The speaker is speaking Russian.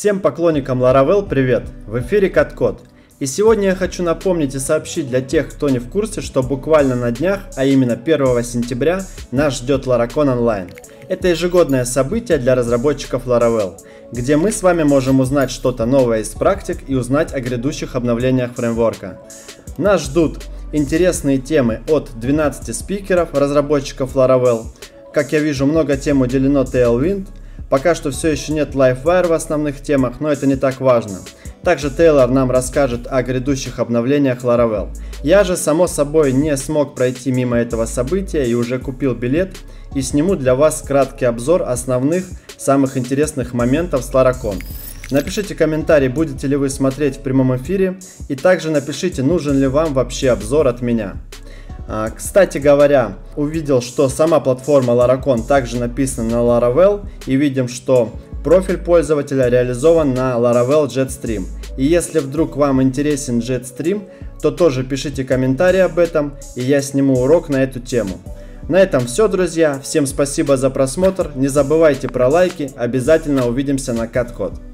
Всем поклонникам Laravel привет! В эфире CutCode. И сегодня я хочу напомнить и сообщить для тех, кто не в курсе, что буквально на днях, а именно 1 сентября, нас ждет Laracon Online. Это ежегодное событие для разработчиков Laravel, где мы с вами можем узнать что-то новое из практик и узнать о грядущих обновлениях фреймворка. Нас ждут интересные темы от 12 спикеров, разработчиков Laravel. Как я вижу, много тем уделено Tailwind. Пока что все еще нет Livewire в основных темах, но это не так важно. Также Тейлор нам расскажет о грядущих обновлениях Laravel. Я же, само собой, не смог пройти мимо этого события и уже купил билет и сниму для вас краткий обзор основных, самых интересных моментов с Laracon. Напишите комментарий, будете ли вы смотреть в прямом эфире, и также напишите, нужен ли вам вообще обзор от меня. Кстати говоря, увидел, что сама платформа Laracon также написана на Laravel, и видим, что профиль пользователя реализован на Laravel Jetstream. И если вдруг вам интересен Jetstream, то тоже пишите комментарии об этом, и я сниму урок на эту тему. На этом все, друзья. Всем спасибо за просмотр. Не забывайте про лайки. Обязательно увидимся на CutCode.